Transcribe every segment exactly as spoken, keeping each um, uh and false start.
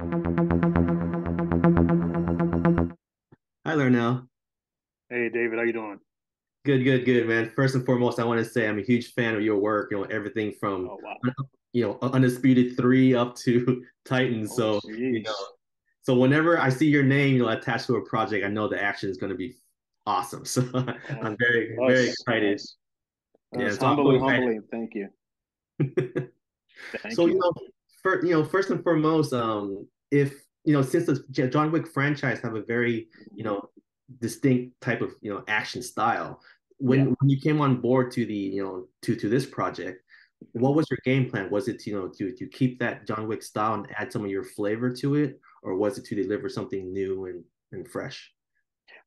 Hi, Larnell. Hey, David. How you doing? Good, good, good, man. First and foremost, I want to say I'm a huge fan of your work. You know, everything from oh, wow. you know Undisputed three up to Titans. Oh, so geez. you know, so whenever I see your name, you know, attached to a project, I know the action is going to be awesome. So oh, I'm very, nice. very excited. Nice. Yeah, it's humbling, humbling. Thank you. Thank so you, you know, for, you know, first and foremost, um, if you know, since the John Wick franchise have a very, you know, distinct type of, you know, action style. When yeah. when you came on board to the, you know, to to this project, what was your game plan? Was it to, you know, to to keep that John Wick style and add some of your flavor to it, or was it to deliver something new and and fresh?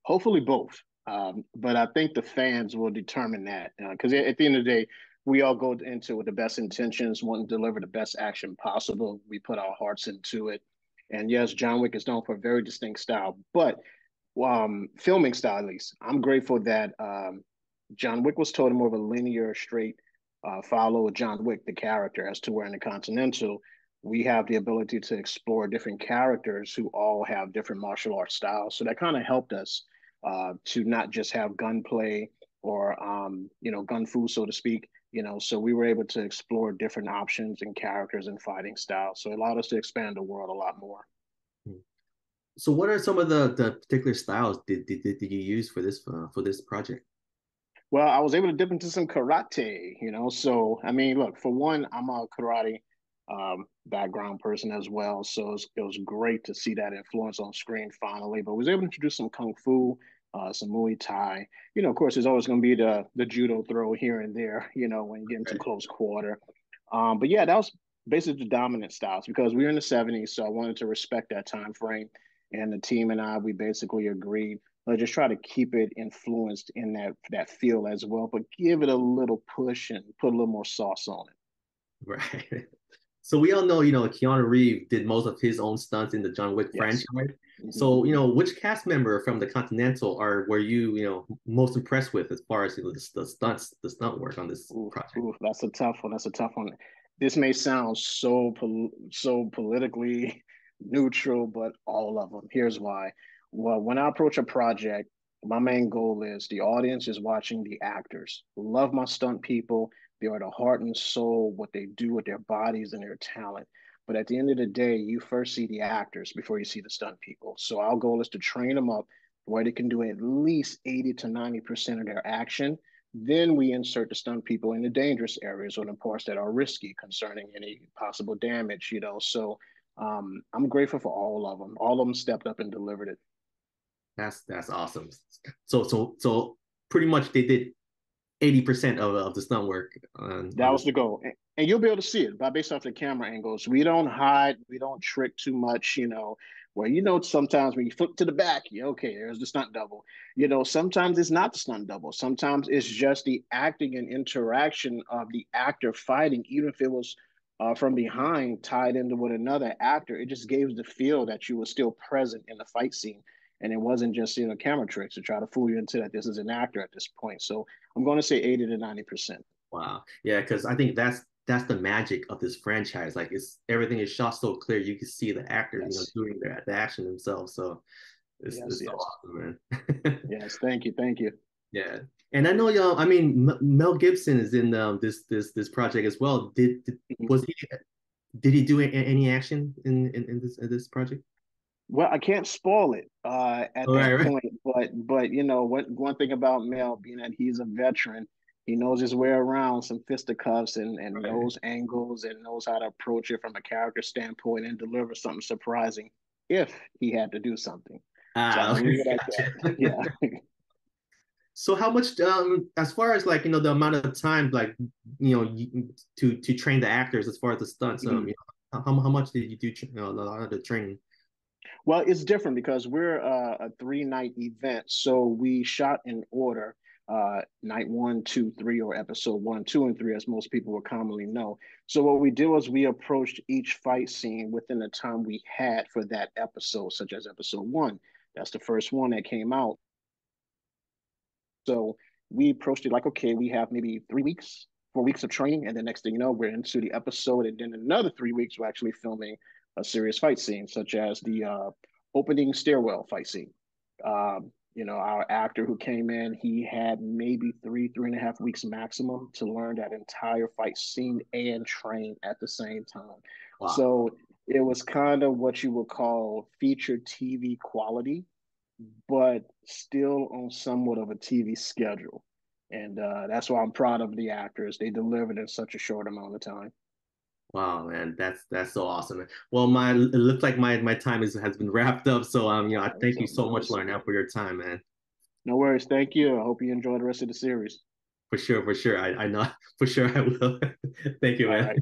Hopefully both, um, but I think the fans will determine that, because uh, at the end of the day, we all go into it with the best intentions, want to deliver the best action possible. We put our hearts into it. And yes, John Wick is known for a very distinct style, but um, filming style, at least, I'm grateful that um, John Wick was told more of a linear, straight uh, follow of John Wick, the character, as to where in The Continental, we have the ability to explore different characters who all have different martial arts styles. So that kind of helped us uh, to not just have gunplay or, um, you know, gun fu, so to speak. You know, so we were able to explore different options and characters and fighting styles. So it allowed us to expand the world a lot more. So what are some of the, the particular styles did, did, did you use for this uh, for this project? Well, I was able to dip into some karate, you know. So, I mean, look, for one, I'm a karate um, background person as well. So it was, it was great to see that influence on screen finally. But I was able to introduce some kung fu, Uh, some Muay Thai. You know, of course, there's always going to be the the judo throw here and there, you know, when you get into okay. close quarter. Um, but yeah, that was basically the dominant styles because we were in the seventies, so I wanted to respect that time frame. And the team and I, we basically agreed, let's just try to keep it influenced in that, that feel as well, but give it a little push and put a little more sauce on it. Right. So we all know, you know, Keanu Reeves did most of his own stunts in the John Wick yes. franchise. Mm-hmm. So, you know, which cast member from The Continental are were you, you know, most impressed with as far as you know, the, the stunts, the stunt work on this ooh, project? Ooh, that's a tough one. That's a tough one. This may sound so pol so politically neutral, but all of them. Here's why. Well, when I approach a project, my main goal is the audience is watching the actors. Love my stunt people. They are the heart and soul, what they do with their bodies and their talent. But at the end of the day, you first see the actors before you see the stunt people. So our goal is to train them up where they can do at least eighty to ninety percent of their action. Then we insert the stunt people in the dangerous areas or the parts that are risky concerning any possible damage, you know. So um, I'm grateful for all of them. All of them stepped up and delivered it. That's that's awesome. So so so pretty much they did eighty percent of, of the stunt work. Um, that was the goal. And, and you'll be able to see it by based off the camera angles. We don't hide. We don't trick too much, you know, where, you know, sometimes when you flip to the back, you okay, there's the stunt double. You know, sometimes it's not the stunt double. Sometimes it's just the acting and interaction of the actor fighting, even if it was uh, from behind tied into with another actor. It just gave the feel that you were still present in the fight scene. And it wasn't just, you know, camera tricks to try to fool you into that this is an actor at this point. So I'm going to say eighty to ninety percent. Wow. Yeah, because I think that's that's the magic of this franchise. Like, it's everything is shot so clear. You can see the actors, yes. you know, doing their, the action themselves. So it's, yes, it's yes. so awesome, man. yes. Thank you. Thank you. Yeah. And I know, y'all, I mean, M Mel Gibson is in um, this this this project as well. Did, did was he did he do any action in, in, in, this, in this project? Well, I can't spoil it uh, at all that right, point, right. but but you know what? One thing about Mel being that he's a veteran, he knows his way around some fisticuffs and and right. knows angles and knows how to approach it from a character standpoint and deliver something surprising if he had to do something. Ah, so okay. gotcha. yeah. So how much, um, as far as like you know the amount of time like you know you, to to train the actors as far as the stunts, mm-hmm. um, you know, how how much did you do you know, a lot of the training? Well, it's different because we're uh, a three-night event, so we shot in order, uh, night one, two, three, or episode one, two, and three, as most people will commonly know. So what we did was we approached each fight scene within the time we had for that episode, such as episode one. That's the first one that came out. So we approached it like, okay, we have maybe three weeks, four weeks of training, and the next thing you know, we're into the episode, and then another three weeks we're actually filming a serious fight scene, such as the uh, opening stairwell fight scene. Um, you know, our actor who came in, he had maybe three, three and a half weeks maximum to learn that entire fight scene and train at the same time. Wow. So it was kind of what you would call feature T V quality, but still on somewhat of a T V schedule. And uh, that's why I'm proud of the actors. They delivered in such a short amount of time. Wow, man, that's that's so awesome. Well, my it looks like my my time is, has been wrapped up. So um, you know, I thank you so much, Larnell, for your time, man. No worries. Thank you. I hope you enjoy the rest of the series. For sure, for sure. I I know for sure I will. Thank you, man.